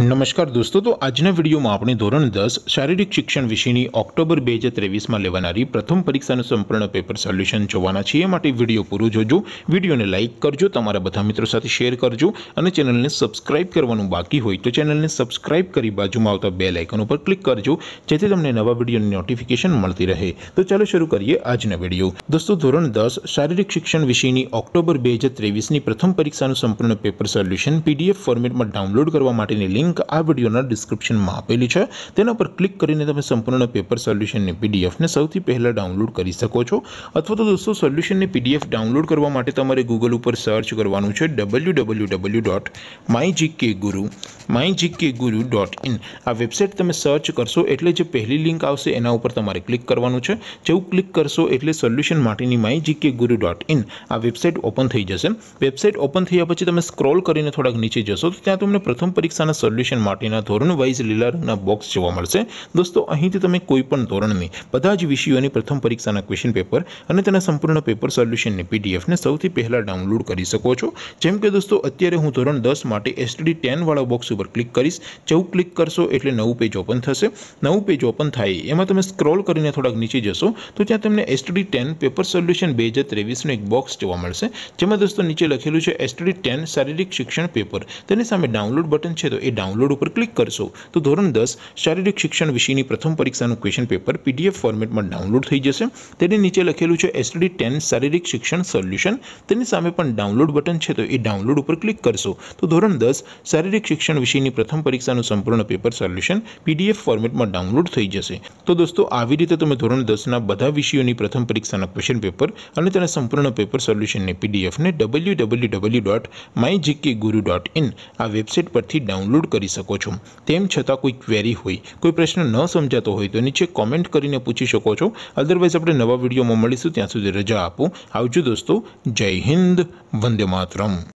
नमस्कार दोस्तों, तो आज वीडियो में आपने धोरण 10 शारीरिक शिक्षण विषय ऑक्टोबर 2023 में लेवानारी प्रथम परीक्षा संपूर्ण पेपर सोल्यूशन जोवाना छे। वीडियो पूरो जोजो, वीडियो ने लाइक करजो, तमारा बधा मित्रों साथे शेर करजो और चेनल ने सब्सक्राइब करवानुं बाकी होय तो चेनल ने सब्सक्राइब करी बाजू में आवता बेल आइकन पर क्लिक करजो जेथी तमने नवा वीडियो नोटिफिकेशन मळती रहे। तो चलो शुरू करिए आज वीडियो। दोस्तों, धोरण 10 शारीरिक शिक्षण विषय ऑक्टोबर 2023 प्रथम परीक्षा संपूर्ण पेपर सोल्यूशन पीडीएफ फॉर्मेट में डाउनलॉड करने लिंक आ वीडियो डिस्क्रिप्शन में आपेली है, तेना पर क्लिक करीने तमे संपूर्ण पेपर सोल्यूशन पीडीएफ ने सौथी पहला डाउनलॉड करी सको छो। अथवा तो दोस्तों सोल्यूशन ने पीडीएफ डाउनलॉड करवा माटे तमारे गूगल पर सर्च करवानुं छे www.mygkguru.in। आ वेबसाइट तमे सर्च करशो एटले जे पहली लिंक आवशे एना उपर तमारे क्लिक करवानुं छे। जेवुं क्लिक करशो एटले सोल्यूशन माटेनी mygkguru.in आ वेबसाइट ओपन थई जशे। वेबसाइट ओपन थया पछी तमे स्क्रॉल करीने थोड़ा नीचे जशो तो त्यां तमने प्रथम परीक्षाना सोल्यूशन माटेना धोरण वाइज लीला रंगना बॉक्स जोवा मळशे। दोस्तों, અહીંથી તમે કોઈ પણ ધોરણની બધા જ વિષયોની પ્રથમ પરીક્ષાના ક્વેશ્ચન પેપર અને તેના સંપૂર્ણ પેપર સોલ્યુશનની પીડીએફ ને સૌથી પહેલા ડાઉનલોડ કરી શકો છો। જેમ કે દોસ્તો અત્યારે હું ધોરણ 10 માટે એસટીડી 10 વાળા બોક્સ ઉપર ક્લિક કરીશ। જેવું ક્લિક કરશો એટલે નવું પેજ ઓપન થશે। નવું પેજ ઓપન થાય એમાં તમે સ્ક્રોલ કરીને થોડાક નીચે જશો તો ત્યાં તમને એસટીડી 10 પેપર સોલ્યુશન 2023 નો એક બોક્સ જોવા મળશે, જેમાં દોસ્તો નીચે લખેલું છે એસટીડી 10 શારીરિક શિક્ષણ પેપર, તેની સામે ડાઉનલોડ બટન છે તો डाउनलॉड पर क्लिक करशो तो धोरण 10 शारीरिक शिक्षण विषयनी प्रथम परीक्षानुं क्वेश्चन पेपर पीडीएफ फॉर्मेट में डाउनलॉड थई जशे। तेनी नीचे लखेलुं छे एसटीडी 10 शारीरिक शिक्षण सोल्यूशन, तेनी सामे पण डाउनलॉड बटन छे तो ए डाउनलॉड पर क्लिक करशो तो धोरण 10 शारीरिक शिक्षण विषयनी प्रथम परीक्षानुं संपूर्ण पेपर सोल्यूशन पीडीएफ फॉर्मेट में डाउनलॉड थई जशे। तो दोस्तों, आवी रीते तमे धोरण 10 ना बधा विषयोनी प्रथम परीक्षाना क्वेश्चन पेपर अने तेना संपूर्ण पेपर सोल्यूशन ने पीडीएफ ने www.mygkguru.in आ वेबसाइट परथी डाउनलॉड કરી શકો છો। તેમ છતાં કોઈ ક્વેરી હોય, કોઈ પ્રશ્ન ન સમજાતો હોય તો નીચે કોમેન્ટ કરીને પૂછી શકો છો। અધરવાઇઝ આપણે નવા વિડીયોમાં મળીશું, ત્યાં સુધી રજા આપો। આવજો દોસ્તો, જય હિન્દ, વંદે માતરમ।